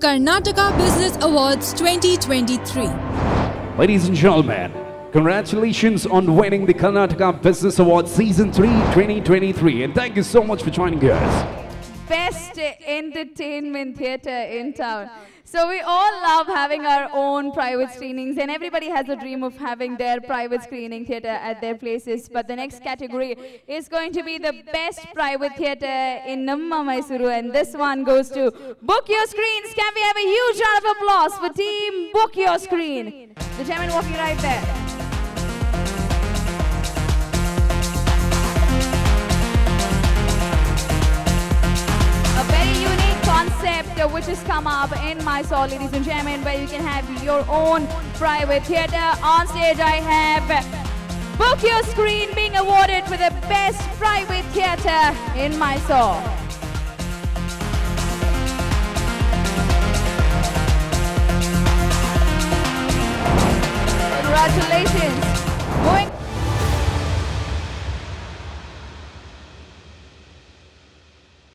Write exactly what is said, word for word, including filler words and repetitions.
Karnataka Business Awards twenty twenty-three. Ladies and gentlemen, congratulations on winning the Karnataka Business Awards Season three twenty twenty-three, and thank you so much for joining us. Best entertainment theatre in town. So we all love having our own private screenings, and everybody has a dream of having their private screening theatre at their places. But the next category is going to be the best private theatre in Namma Mysuru, and this one goes to Book Your Screens. Can we have a huge round of applause for Team Book Your Screen? The chairman walking right there. Which has come up in Mysore, ladies and gentlemen, where you can have your own private theatre. On stage, I have Book Your Screen being awarded for the best private theatre in Mysore. Congratulations. Going